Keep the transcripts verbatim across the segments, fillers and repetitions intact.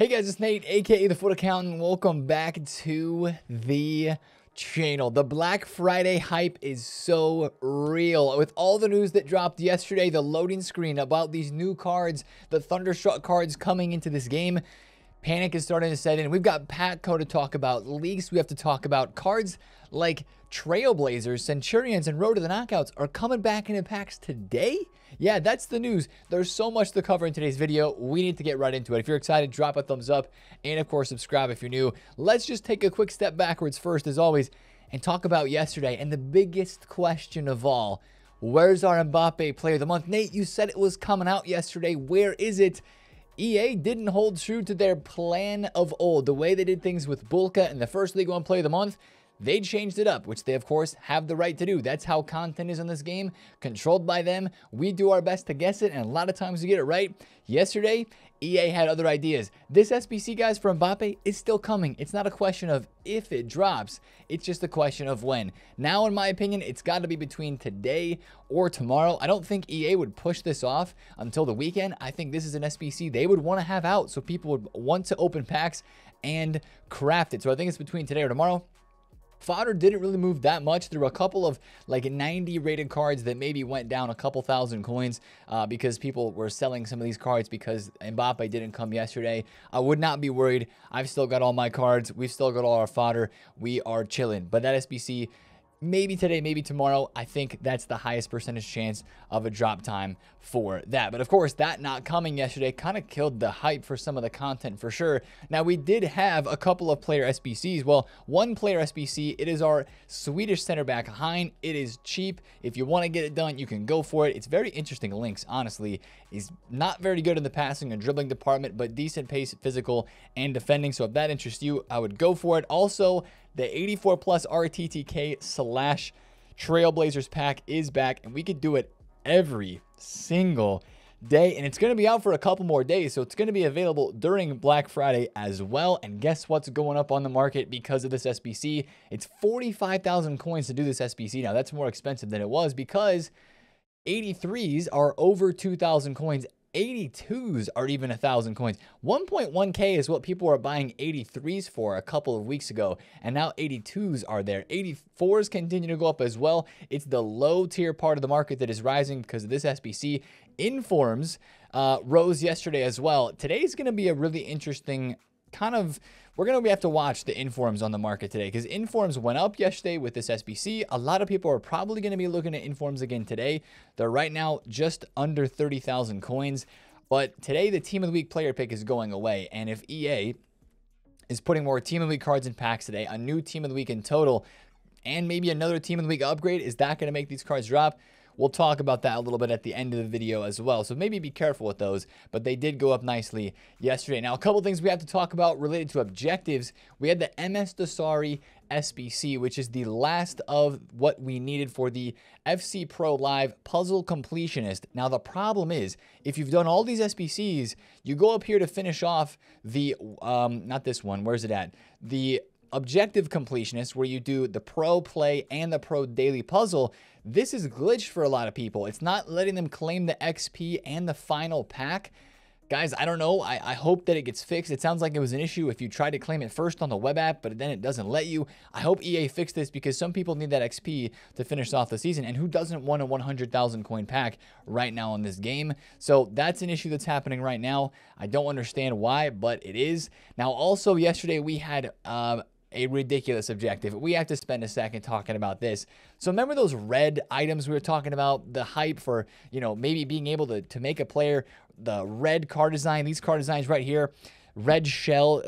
Hey guys, it's Nate, aka The Foot Accountant. Welcome back to the channel. The Black Friday hype is so real. With all the news that dropped yesterday, the loading screen about these new cards, the Thunderstruck cards coming into this game, panic is starting to set in. We've got pack code to talk about, leaks we have to talk about, cards like Trailblazers, Centurions, and Road of the Knockouts are coming back into packs today? Yeah, that's the news. There's so much to cover in today's video. We need to get right into it. If you're excited, drop a thumbs up, and of course, subscribe if you're new. Let's just take a quick step backwards first, as always, and talk about yesterday and the biggest question of all. Where's our Mbappé Player of the Month? Nate, you said it was coming out yesterday. Where is it? E A didn't hold true to their plan of old. The way they did things with Bulka and the first League One Player of the Month, they changed it up, which they, of course, have the right to do. That's how content is in this game, controlled by them. We do our best to guess it, and a lot of times we get it right. Yesterday, E A had other ideas. This S B C, guys, for Mbappe is still coming. It's not a question of if it drops. It's just a question of when. Now, in my opinion, it's got to be between today or tomorrow. I don't think E A would push this off until the weekend. I think this is an S B C they would want to have out, so people would want to open packs and craft it. So I think it's between today or tomorrow. Fodder didn't really move that much. There were a couple of like ninety rated cards that maybe went down a couple thousand coins uh, because people were selling some of these cards because Mbappe didn't come yesterday. I would not be worried. I've still got all my cards. We've still got all our fodder. We are chilling. But that S B C, maybe today, maybe tomorrow, I think that's the highest percentage chance of a drop time for that. But of course, that not coming yesterday kind of killed the hype for some of the content for sure. Now, we did have a couple of player S B Cs. Well, one player S B C, it is our Swedish center back, Hein. It is cheap. If you want to get it done, you can go for it. It's very interesting links, honestly. He's not very good in the passing and dribbling department, but decent pace, physical, and defending. So if that interests you, I would go for it. Also, the eighty-four plus R T T K slash Trailblazers pack is back, and we could do it every single day, and it's going to be out for a couple more days, so it's going to be available during Black Friday as well. And guess what's going up on the market because of this S B C? It's forty-five thousand coins to do this S B C now. That's more expensive than it was because eighty-threes are over two thousand coins. eighty-twos are even a thousand coins. one point one K is what people were buying eighty-threes for a couple of weeks ago, and now eighty-twos are there. eighty-fours continue to go up as well. It's the low-tier part of the market that is rising because of this S B C. Informs uh, rose yesterday as well. Today's going to be a really interesting kind of... We're going to have to watch the informs on the market today because informs went up yesterday with this S B C. A lot of people are probably going to be looking at informs again today. They're right now just under thirty thousand coins. But today, the Team of the Week player pick is going away. And if E A is putting more Team of the Week cards in packs today, a new Team of the Week in total, and maybe another Team of the Week upgrade, is that going to make these cards drop? We'll talk about that a little bit at the end of the video as well. So maybe be careful with those, but they did go up nicely yesterday. Now, a couple things we have to talk about related to objectives. We had the M S Desari S B C, which is the last of what we needed for the F C Pro Live Puzzle Completionist. Now, the problem is, if you've done all these S B Cs, you go up here to finish off the, um, not this one, where's it at? The objective completionist, where you do the pro play and the pro daily puzzle. This is glitched for a lot of people. It's not letting them claim the X P and the final pack. Guys, I don't know. I, I hope that it gets fixed. It sounds like it was an issue if you tried to claim it first on the web app, but then it doesn't let you. I hope E A fixed this because some people need that X P to finish off the season, and who doesn't want a one hundred thousand coin pack right now in this game? So that's an issue that's happening right now. I don't understand why, but it is. Now, also yesterday we had... Uh, a ridiculous objective. We have to spend a second talking about this. So remember those red items we were talking about, the hype for, you know, maybe being able to, to make a player, the red card design, these card designs right here, red shell,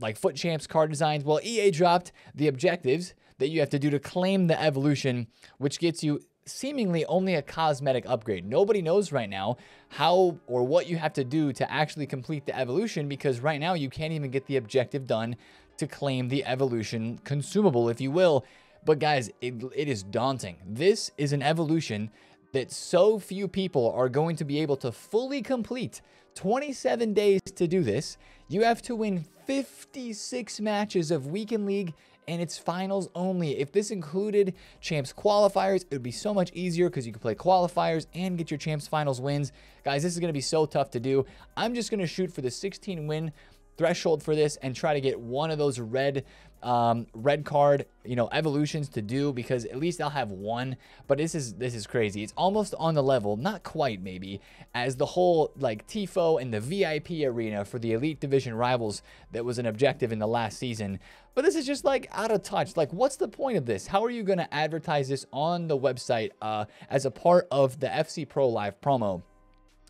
like Foot Champs card designs. Well, E A dropped the objectives that you have to do to claim the evolution, which gets you seemingly only a cosmetic upgrade. Nobody knows right now how or what you have to do to actually complete the evolution, because right now you can't even get the objective done to claim the evolution consumable, if you will. But guys, it, it is daunting. This is an evolution that so few people are going to be able to fully complete. twenty-seven days to do this. You have to win fifty-six matches of weekend league, and it's finals only. If this included champs qualifiers, it would be so much easier because you could play qualifiers and get your champs finals wins. Guys, this is going to be so tough to do. I'm just going to shoot for the sixteen win threshold for this and try to get one of those red um red card you know evolutions to do, because at least I'll have one. But this is this is crazy. It's almost on the level, not quite maybe, as the whole like Tifo and the V I P arena for the elite division rivals that was an objective in the last season. But this is just like out of touch. Like, what's the point of this? How are you going to advertise this on the website uh as a part of the F C Pro Live promo,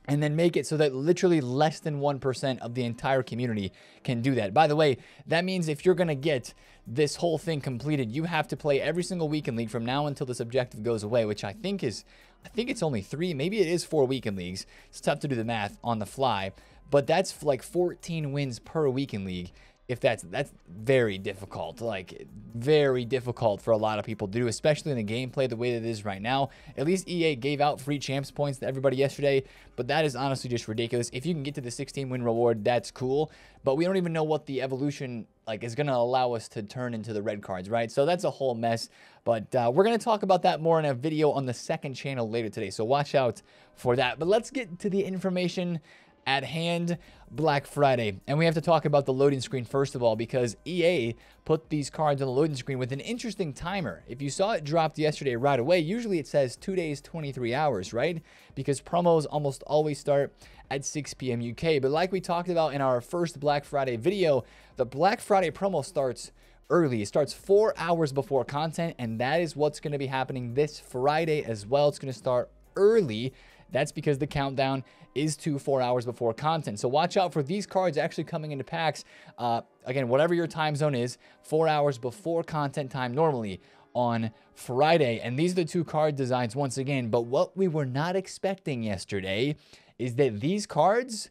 and then make it so that literally less than one percent of the entire community can do that? By the way, that means if you're going to get this whole thing completed, you have to play every single week in League from now until this objective goes away, which I think is, I think it's only three, maybe it is four weekend leagues. It's tough to do the math on the fly, but that's like fourteen wins per weekend league. If that's, that's very difficult, like very difficult for a lot of people to do, especially in the gameplay, the way that it is right now. At least E A gave out free champs points to everybody yesterday, but that is honestly just ridiculous. If you can get to the sixteen win reward, that's cool, but we don't even know what the evolution like is going to allow us to turn into the red cards, right? So that's a whole mess, but uh, we're going to talk about that more in a video on the second channel later today. So watch out for that, but let's get to the information at hand. Black Friday, and we have to talk about the loading screen first of all, because E A put these cards on the loading screen with an interesting timer. If you saw it dropped yesterday right away, usually it says two days twenty-three hours, right? Because promos almost always start at six p m U K, but like we talked about in our first Black Friday video, the Black Friday promo starts early. It starts four hours before content, and that is what's going to be happening this Friday as well. It's going to start early. That's because the countdown is to four hours before content. So watch out for these cards actually coming into packs. Uh, again, whatever your time zone is, four hours before content time normally on Friday. And these are the two card designs once again. But what we were not expecting yesterday is that these cards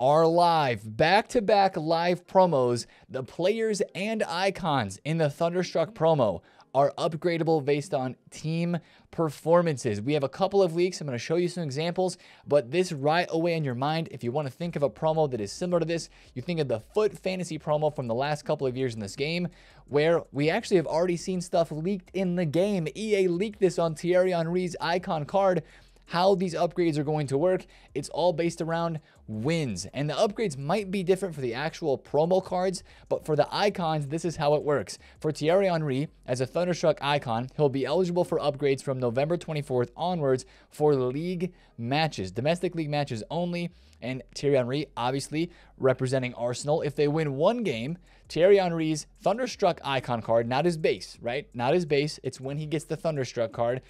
are live, back-to-back live promos. The players and icons in the Thunderstruck promo are upgradable based on team performances. We have a couple of leaks. I'm going to show you some examples, but this right away in your mind, if you want to think of a promo that is similar to this, you think of the Foot Fantasy promo from the last couple of years in this game, where we actually have already seen stuff leaked in the game. E A leaked this on Thierry Henry's icon card, how these upgrades are going to work. It's all based around wins, and the upgrades might be different for the actual promo cards, but for the icons, this is how it works. For Thierry Henry, as a Thunderstruck icon, he'll be eligible for upgrades from November twenty-fourth onwards for league matches, domestic league matches only, and Thierry Henry, obviously, representing Arsenal. If they win one game, Thierry Henry's Thunderstruck icon card, not his base, right? Not his base, it's when he gets the Thunderstruck card,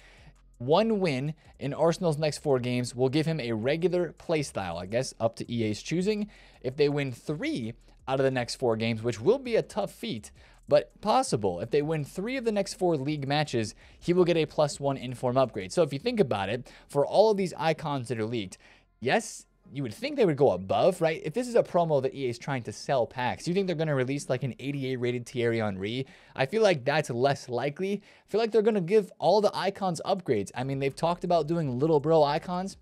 one win in Arsenal's next four games will give him a regular playstyle, I guess, up to E A's choosing. If they win three out of the next four games, which will be a tough feat, but possible, if they win three of the next four league matches, he will get a plus one inform upgrade. So if you think about it, for all of these icons that are leaked, yes, you would think they would go above, right? If this is a promo that E A is trying to sell packs, you think they're going to release like an eighty-eight rated Thierry Henry? I feel like that's less likely. I feel like they're going to give all the icons upgrades. I mean, they've talked about doing little bro icons,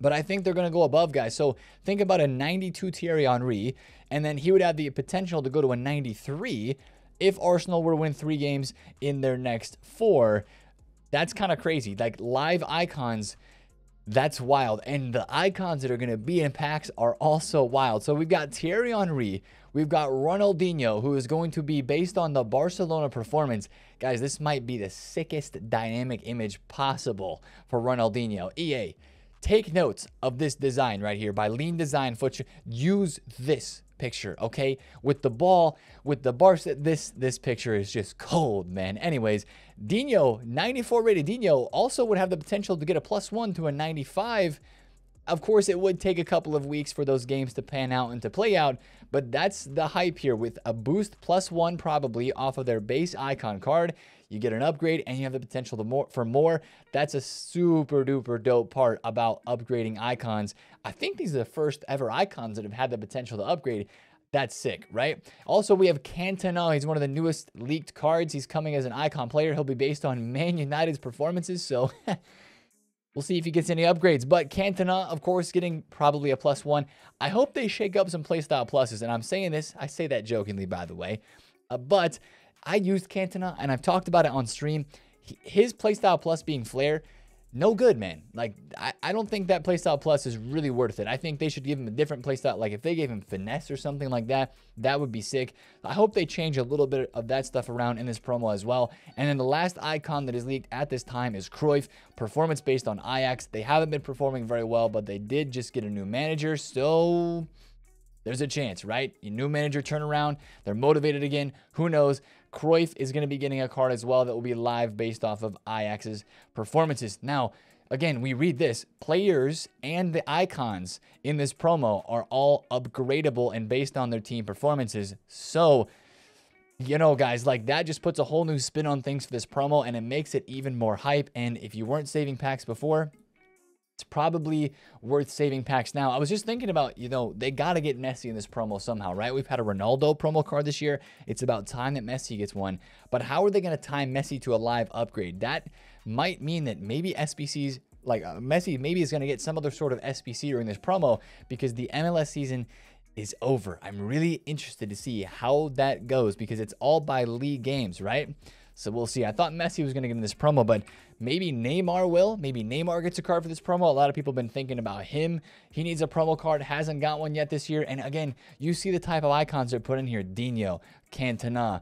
but I think they're going to go above, guys. So think about a ninety-two Thierry Henry, and then he would have the potential to go to a ninety-three if Arsenal were to win three games in their next four. That's kind of crazy. Like, live icons, that's wild. And the icons that are going to be in packs are also wild. So we've got Thierry Henry. We've got Ronaldinho, who is going to be based on the Barcelona performance. Guys, this might be the sickest dynamic image possible for Ronaldinho. E A, take notes of this design right here by Lean Design Footage. Use this picture, okay? With the ball, with the Barca, this, this picture is just cold, man. Anyways, Dino, ninety-four rated Dino, also would have the potential to get a plus one to a ninety-five. Of course, it would take a couple of weeks for those games to pan out and to play out, but that's the hype here. With a boost plus one probably off of their base icon card, you get an upgrade and you have the potential to more, for more. That's a super duper dope part about upgrading icons. I think these are the first ever icons that have had the potential to upgrade. That's sick, right? Also, we have Cantona. He's one of the newest leaked cards. He's coming as an icon player. He'll be based on Man United's performances, so we'll see if he gets any upgrades. But Cantona, of course, getting probably a plus one. I hope they shake up some playstyle pluses, and I'm saying this, I say that jokingly, by the way, uh, but I used Cantona, and I've talked about it on stream. His playstyle plus being Flare, no good, man. Like, I, I don't think that playstyle plus is really worth it. I think they should give him a different playstyle. Like, if they gave him finesse or something like that, that would be sick. I hope they change a little bit of that stuff around in this promo as well. And then the last icon that is leaked at this time is Cruyff, performance based on Ajax. They haven't been performing very well, but they did just get a new manager, so there's a chance, right? Your new manager turnaround, they're motivated again, who knows? Cruyff is going to be getting a card as well that will be live based off of Ajax's performances. Now, again, we read this. Players and the icons in this promo are all upgradable and based on their team performances. So, you know, guys, like, that just puts a whole new spin on things for this promo, and it makes it even more hype. And if you weren't saving packs before, it's probably worth saving packs now. I was just thinking about, you know, they got to get Messi in this promo somehow, right? We've had a Ronaldo promo card this year. It's about time that Messi gets one. But how are they going to tie Messi to a live upgrade? That might mean that maybe S B Cs, like uh, Messi maybe is going to get some other sort of S B C during this promo, because the M L S season is over. I'm really interested to see how that goes, because it's all by league games, right? So we'll see. I thought Messi was going to get in this promo, but maybe Neymar will. Maybe Neymar gets a card for this promo. A lot of people have been thinking about him. He needs a promo card. Hasn't got one yet this year. And again, you see the type of icons they're put in here. Dinho, Cantona,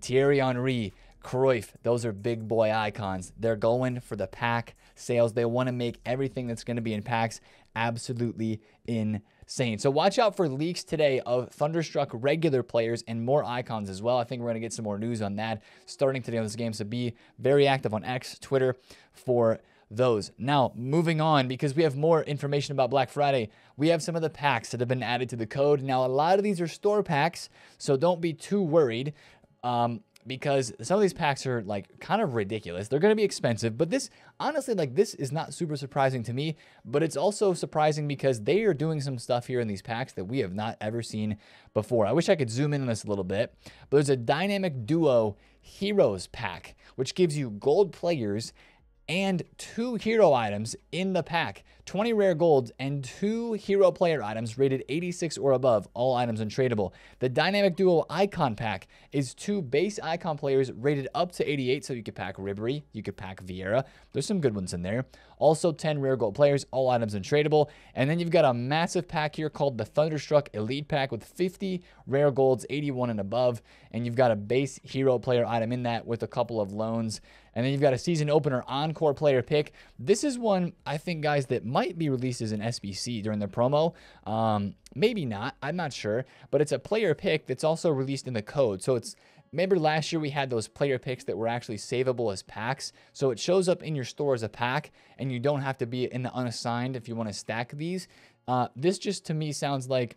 Thierry Henry, Cruyff. Those are big boy icons. They're going for the pack sales. They want to make everything that's going to be in packs absolutely insane. Saying. So watch out for leaks today of Thunderstruck regular players and more icons as well. I think we're going to get some more news on that starting today on this game. So be very active on X, Twitter for those. Now, moving on, because we have more information about Black Friday, we have some of the packs that have been added to the code. Now, a lot of these are store packs, so don't be too worried. Um, because some of these packs are, like, kind of ridiculous. They're going to be expensive, but this, honestly, like, this is not super surprising to me, but it's also surprising because they are doing some stuff here in these packs that we have not ever seen before. I wish I could zoom in on this a little bit, but there's a Dynamic Duo Heroes pack, which gives you gold players and two hero items in the pack, twenty rare golds and two hero player items rated eighty-six or above, all items untradeable. The Dynamic Duo Icon Pack is two base icon players rated up to eighty-eight, so you could pack Ribbery, you could pack Vieira. There's some good ones in there. Also ten rare gold players, all items untradeable. And then you've got a massive pack here called the Thunderstruck Elite Pack with fifty rare golds, eighty-one and above. And you've got a base hero player item in that with a couple of loans. And then you've got a season opener encore player pick. This is one, I think, guys, that might be released as an S B C during the promo. Um, maybe not. I'm not sure. But it's a player pick that's also released in the code. So it's, remember last year we had those player picks that were actually savable as packs. So it shows up in your store as a pack, and you don't have to be in the unassigned if you want to stack these. Uh, this just, to me, sounds like,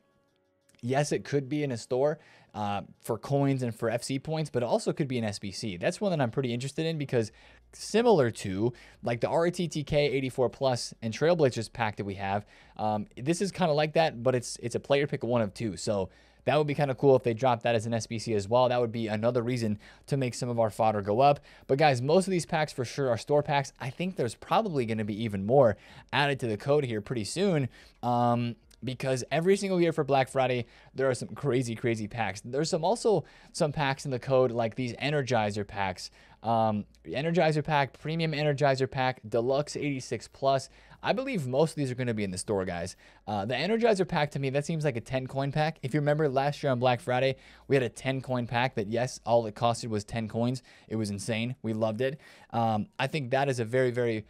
yes, it could be in a store uh, for coins and for F C points, but it also could be an S B C. That's one that I'm pretty interested in, because similar to like the R T T K eighty-four plus and Trailblazers pack that we have, um, this is kind of like that, but it's it's a player pick one of two. So that would be kind of cool if they dropped that as an S B C as well. That would be another reason to make some of our fodder go up. But guys, most of these packs for sure are store packs. I think there's probably going to be even more added to the code here pretty soon. Um, Because every single year for Black Friday, there are some crazy, crazy packs. There's some also some packs in the code, like these Energizer packs. Um, Energizer pack, Premium Energizer pack, Deluxe eighty-six plus. I believe most of these are going to be in the store, guys. Uh, the Energizer pack, to me, that seems like a ten coin pack. If you remember last year on Black Friday, we had a ten coin pack that, yes, all it costed was ten coins. It was insane. We loved it. Um, I think that is a very, very,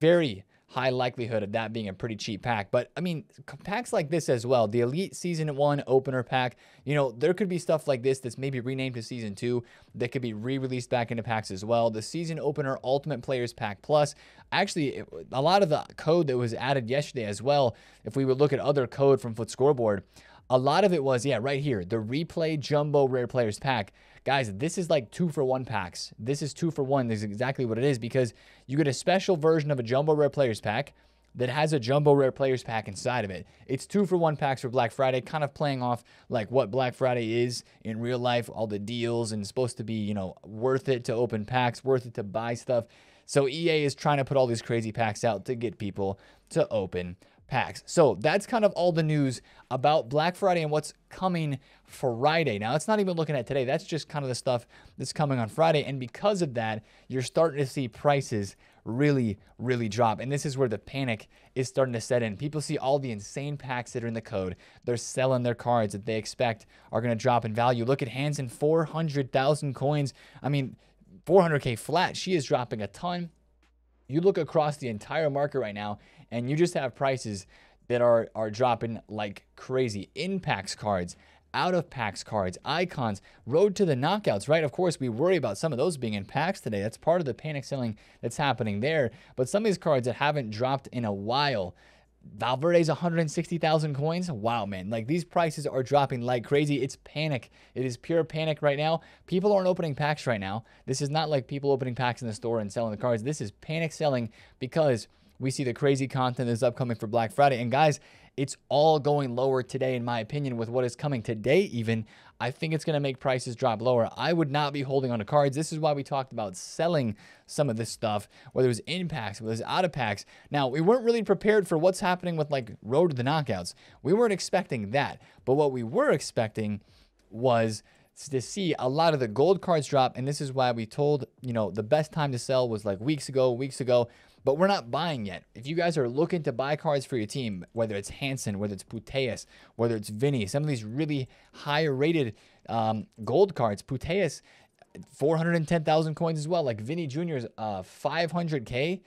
very high likelihood of that being a pretty cheap pack. But I mean, packs like this as well, the Elite Season one opener pack, you know, there could be stuff like this that's maybe renamed to Season two that could be re-released back into packs as well. The Season Opener Ultimate Players Pack Plus, actually a lot of the code that was added yesterday as well, if we would look at other code from FUT Scoreboard, a lot of it was, yeah, right here, the Replay Jumbo Rare Players Pack. Guys, this is like two for one packs. This is two for one. This is exactly what it is, because you get a special version of a Jumbo Rare Players Pack that has a Jumbo Rare Players Pack inside of it. It's two for one packs for Black Friday, kind of playing off like what Black Friday is in real life, all the deals, and it's supposed to be, you know, worth it to open packs, worth it to buy stuff. So E A is trying to put all these crazy packs out to get people to open packs. So that's kind of all the news about Black Friday and what's coming Friday. Now, it's not even looking at today. That's just kind of the stuff that's coming on Friday. And because of that, you're starting to see prices really, really drop. And this is where the panic is starting to set in. People see all the insane packs that are in the code. They're selling their cards that they expect are going to drop in value. Look at Hansen, four hundred thousand coins. I mean, four hundred K flat. She is dropping a ton. You look across the entire market right now, and you just have prices that are, are dropping like crazy. In packs cards, out of packs cards, icons, Road to the Knockouts, right? Of course, we worry about some of those being in packs today. That's part of the panic selling that's happening there. But some of these cards that haven't dropped in a while, Valverde's one hundred sixty thousand coins. Wow, man. Like, these prices are dropping like crazy. It's panic. It is pure panic right now. People aren't opening packs right now. This is not like people opening packs in the store and selling the cards. This is panic selling because we see the crazy content that's upcoming for Black Friday. And guys, it's all going lower today, in my opinion, with what is coming today even. I think it's going to make prices drop lower. I would not be holding on to cards. This is why we talked about selling some of this stuff, whether it was in packs, whether it was out of packs. Now, we weren't really prepared for what's happening with, like, Road to the Knockouts. We weren't expecting that. But what we were expecting was to see a lot of the gold cards drop, and this is why we told, you know, the best time to sell was like weeks ago, weeks ago, but we're not buying yet. If you guys are looking to buy cards for your team, whether it's Hansen, whether it's Puteus, whether it's Vinny, some of these really high-rated um, gold cards, Puteus, four hundred ten thousand coins as well, like Vinny Junior's uh, five hundred K,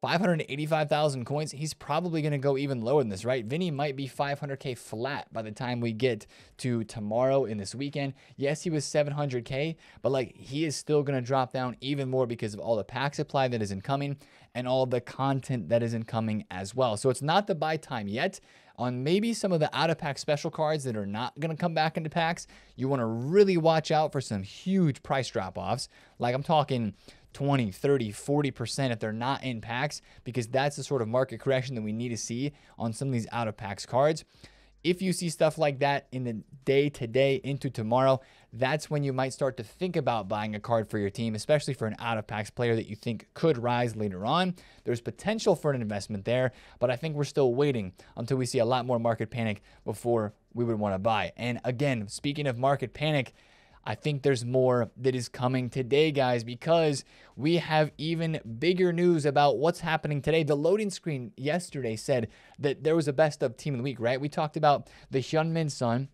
five hundred eighty-five thousand coins. He's probably going to go even lower than this, right? Vinny might be five hundred K flat by the time we get to tomorrow in this weekend. Yes, he was seven hundred K, but like, he is still going to drop down even more because of all the pack supply that is incoming and all the content that is incoming as well. So it's not the buy time yet. On maybe some of the out-of-pack special cards that are not going to come back into packs, you want to really watch out for some huge price drop-offs. Like, I'm talking twenty, thirty, forty percent if they're not in packs, because that's the sort of market correction that we need to see on some of these out-of-packs cards. If you see stuff like that in the day today into tomorrow, that's when you might start to think about buying a card for your team, especially for an out-of-packs player that you think could rise later on. There's potential for an investment there, but I think we're still waiting until we see a lot more market panic before we would want to buy. And again, speaking of market panic, I think there's more that is coming today, guys, because we have even bigger news about what's happening today. The loading screen yesterday said that there was a best of team of the week, right? We talked about the Hyunmin Son.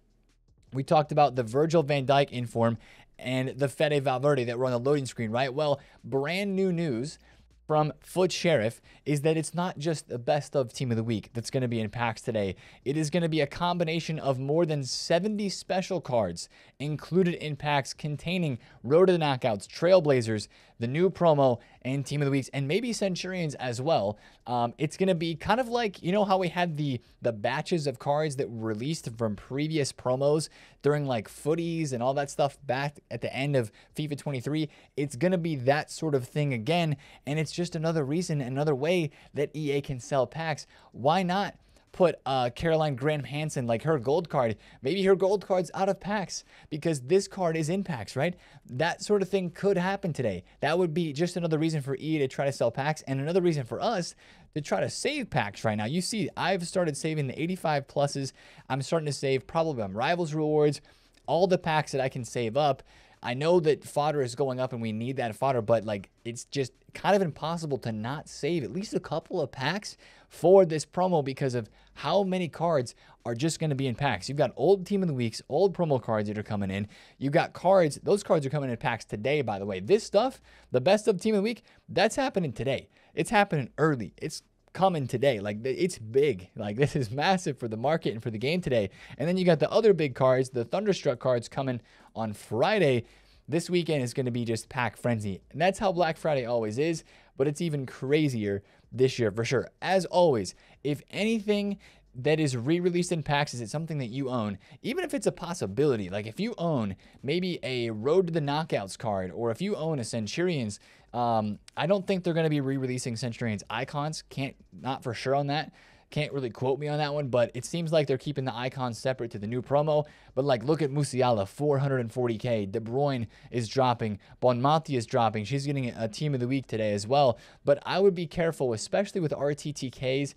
We talked about the Virgil van Dijk inform and the Fede Valverde that were on the loading screen, right? Well, brand new news from Foot Sheriff is that it's not just the best of team of the week that's going to be in packs today. It is going to be a combination of more than seventy special cards included in packs containing Road to the Knockouts, Trailblazers, the new promo, and team of the weeks, and maybe Centurions as well. Um, it's going to be kind of like, you know how we had the the batches of cards that were released from previous promos during like footies and all that stuff back at the end of FIFA twenty-three. It's going to be that sort of thing again, and it's just just another reason, another way that E A can sell packs. Why not put uh, Caroline Graham Hansen, like her gold card, maybe her gold card's out of packs because this card is in packs, right? That sort of thing could happen today. That would be just another reason for E A to try to sell packs and another reason for us to try to save packs right now. You see, I've started saving the eighty-five pluses. I'm starting to save probably on Rivals Rewards, all the packs that I can save up. I know that fodder is going up and we need that fodder, but like, it's just kind of impossible to not save at least a couple of packs for this promo because of how many cards are just going to be in packs. You've got old team of the weeks, old promo cards that are coming in. You've got cards. Those cards are coming in packs today, by the way. This stuff, the best of team of the week, that's happening today. It's happening early. It's coming today. Like, it's big. Like, this is massive for the market and for the game today. And then you got the other big cards, the Thunderstruck cards, coming on Friday. This weekend is going to be just pack frenzy. And that's how Black Friday always is, but it's even crazier this year for sure. As always, if anything that is re-released in packs, is it something that you own? Even if it's a possibility, like if you own maybe a Road to the Knockouts card, or if you own a Centurions, um, I don't think they're going to be re-releasing Centurions icons. Can't, not for sure on that. Can't really quote me on that one, but it seems like they're keeping the icons separate to the new promo. But like, look at Musiala, four hundred forty K. De Bruyne is dropping. Bonmati is dropping. She's getting a team of the week today as well. But I would be careful, especially with R T T Ks.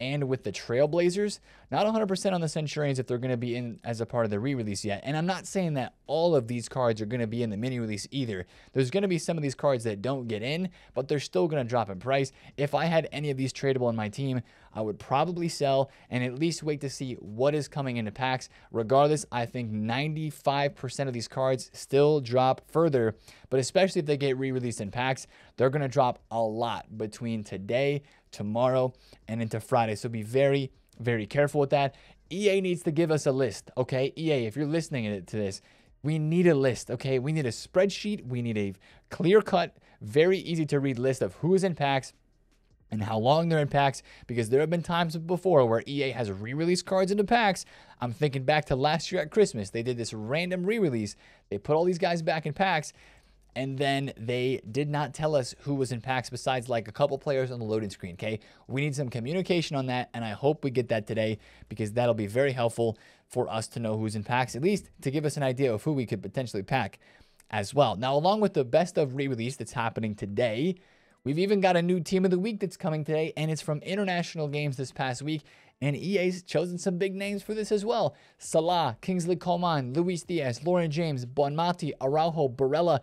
and with the Trailblazers. Not one hundred percent on the Centurions if they're going to be in as a part of the re-release yet. And I'm not saying that all of these cards are going to be in the mini-release either. There's going to be some of these cards that don't get in, but they're still going to drop in price. If I had any of these tradable in my team, I would probably sell and at least wait to see what is coming into packs. Regardless, I think ninety-five percent of these cards still drop further, but especially if they get re-released in packs, they're going to drop a lot between today, tomorrow, and into Friday. So be very, very careful with that. E A needs to give us a list, okay? E A, if you're listening to this, we need a list, okay? We need a spreadsheet. We need a clear-cut, very easy-to-read list of who is in packs and how long they're in packs, because there have been times before where E A has re-released cards into packs. I'm thinking back to last year at Christmas. They did this random re-release. They put all these guys back in packs, and then they did not tell us who was in packs besides like a couple players on the loading screen, okay? We need some communication on that, and I hope we get that today, because that'll be very helpful for us to know who's in packs, at least to give us an idea of who we could potentially pack as well. Now, along with the best of re-release that's happening today, we've even got a new team of the week that's coming today, and it's from international games this past week, and E A's chosen some big names for this as well. Salah, Kingsley Coman, Luis Diaz, Lauren James, Bonmati, Araujo, Barella,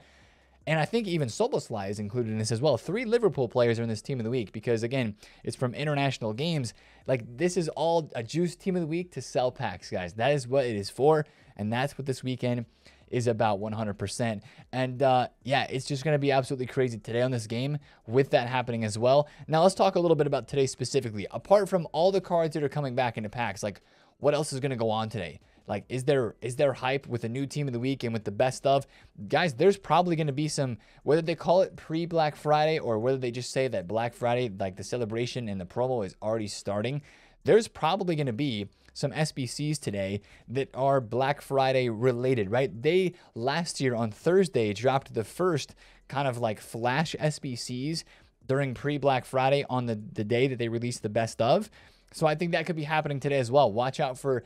and I think even Szoboszlai is included in this as well. Three Liverpool players are in this team of the week because, again, it's from international games. Like, this is all a juice team of the week to sell packs, guys. That is what it is for, and that's what this weekend is about one hundred percent. And uh, yeah, it's just going to be absolutely crazy today on this game with that happening as well. Now let's talk a little bit about today specifically. Apart from all the cards that are coming back into packs, like what else is going to go on today? Like, is there is there hype with a new team of the week and with the best of? Guys, there's probably going to be some, whether they call it pre-Black Friday or whether they just say that Black Friday, like the celebration and the promo is already starting, there's probably going to be some S B Cs today that are Black Friday related, right? They, last year on Thursday, dropped the first kind of like flash S B Cs during pre-Black Friday on the, the day that they released the best of. So I think that could be happening today as well. Watch out for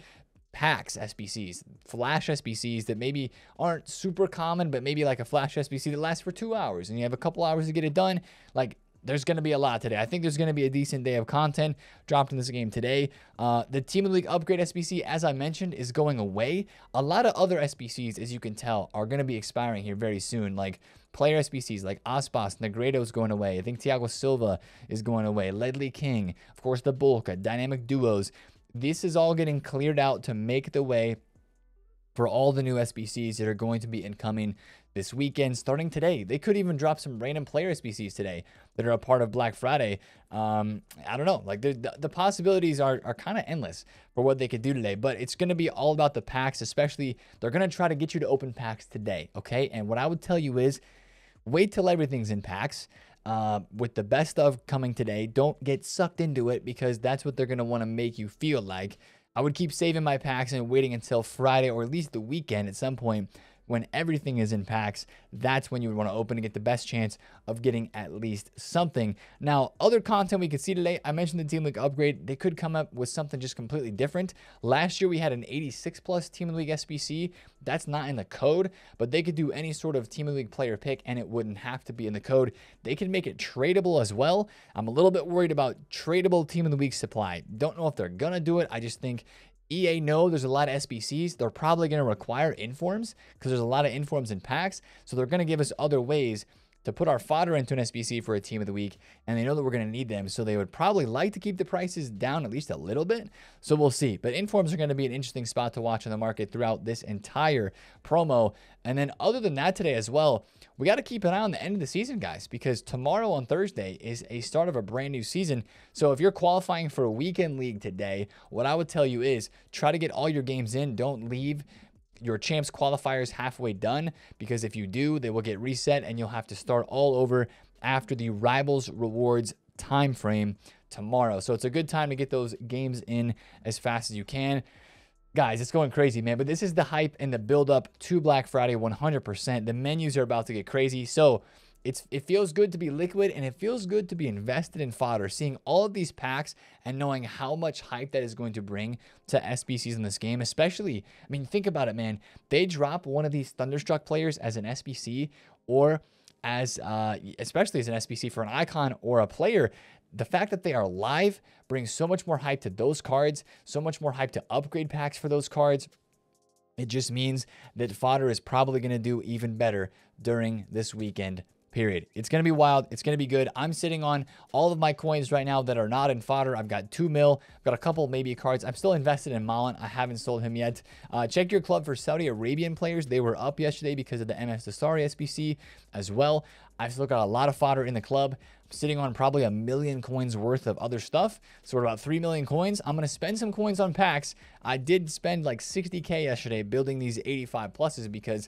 packs S B Cs, flash S B Cs that maybe aren't super common, but maybe like a flash S B C that lasts for two hours and you have a couple hours to get it done. Like, there's going to be a lot today. I think there's going to be a decent day of content dropped in this game today. Uh, the Team of the League Upgrade S B C, as I mentioned, is going away. A lot of other S B Cs, as you can tell, are going to be expiring here very soon. Like player S B Cs, like Aspas, Negredo's going away. I think Thiago Silva is going away. Ledley King, of course, the Bulka, Dynamic Duos. This is all getting cleared out to make the way for all the new S B Cs that are going to be incoming this weekend, starting today. They could even drop some random player S B Cs today that are a part of Black Friday. Um, I don't know. Like, the, the possibilities are, are kind of endless for what they could do today. But it's going to be all about the packs, especially. They're going to try to get you to open packs today, okay? And what I would tell you is wait till everything's in packs. Uh, with the best of coming today, don't get sucked into it because that's what they're going to want to make you feel like. I would keep saving my packs and waiting until Friday or at least the weekend at some point when everything is in packs. That's when you would want to open and get the best chance of getting at least something. Now, other content we could see today, I mentioned the Team League Upgrade. They could come up with something just completely different. Last year, we had an eighty-six plus Team League S B C. That's not in the code, but they could do any sort of Team League player pick, and it wouldn't have to be in the code. They could make it tradable as well. I'm a little bit worried about tradable Team of the Week supply. Don't know if they're going to do it. I just think E A know there's a lot of S B Cs. They're probably going to require informs because there's a lot of informs in packs. So they're going to give us other ways to put our fodder into an S B C for a team of the week. And they know that we're going to need them. So they would probably like to keep the prices down at least a little bit. So we'll see. But informs are going to be an interesting spot to watch in the market throughout this entire promo. And then other than that today as well, we got to keep an eye on the end of the season, guys, because tomorrow on Thursday is a start of a brand new season. So if you're qualifying for a weekend league today, what I would tell you is try to get all your games in. Don't leave your champs qualifiers halfway done, because if you do, they will get reset and you'll have to start all over after the Rivals Rewards time frame tomorrow. So it's a good time to get those games in as fast as you can. Guys, it's going crazy, man, but this is the hype and the build-up to Black Friday one hundred percent. The menus are about to get crazy, so It's, it feels good to be liquid, and it feels good to be invested in fodder, seeing all of these packs and knowing how much hype that is going to bring to S B Cs in this game. Especially, I mean, think about it, man. They drop one of these Thunderstruck players as an S B C or as, uh, especially as an S B C for an icon or a player. the fact that they are live brings so much more hype to those cards, so much more hype to upgrade packs for those cards. It just means that fodder is probably going to do even better during this weekend period. It's going to be wild. It's going to be good. I'm sitting on all of my coins right now that are not in fodder. I've got two mil. I've got a couple maybe cards. I'm still invested in Malin. I haven't sold him yet. Uh, check your club for Saudi Arabian players. They were up yesterday because of the M S Desari S B C as well. I've still got a lot of fodder in the club. I'm sitting on probably a million coins worth of other stuff. So we're about three million coins. I'm going to spend some coins on packs. I did spend like sixty K yesterday building these eighty-five pluses because,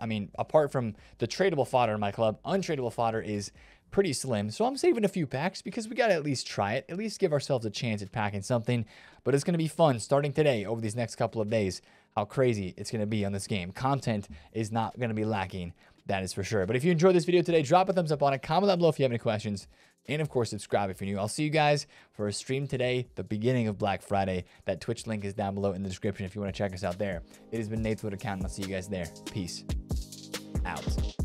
I mean, apart from the tradable fodder in my club, untradeable fodder is pretty slim. So I'm saving a few packs because we got to at least try it. At least give ourselves a chance at packing something. But it's going to be fun starting today over these next couple of days. How crazy it's going to be on this game. Content is not going to be lacking. That is for sure. But if you enjoyed this video today, drop a thumbs up on it. Comment down below if you have any questions. And of course, subscribe if you're new. I'll see you guys for a stream today, the beginning of Black Friday. That Twitch link is down below in the description if you want to check us out there. It has been Nate, The Foot Accountant. I'll see you guys there. Peace out.